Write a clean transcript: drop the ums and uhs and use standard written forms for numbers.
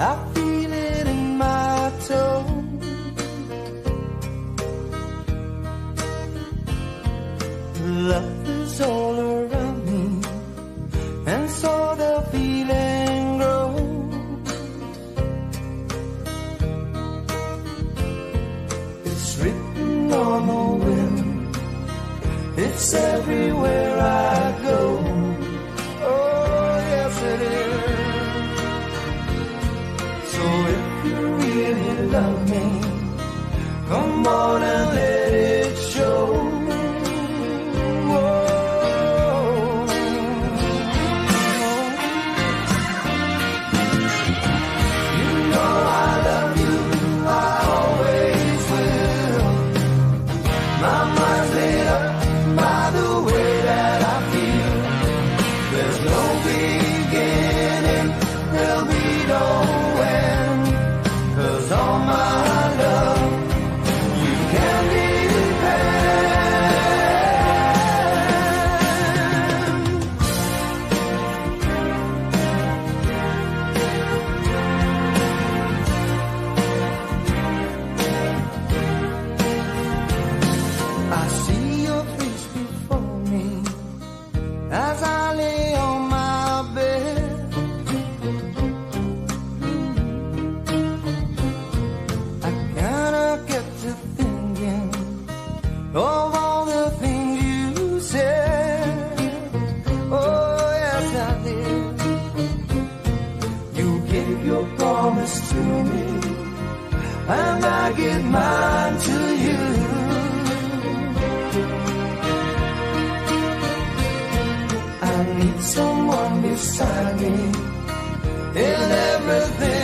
I feel it in my toe. Love is all around me, and so the feeling grows. It's written on the wind, it's everywhere I go. Oh, yes it is. So if you really love me, come on and let it show. To me, and I give mine to you. I need someone beside me in everything.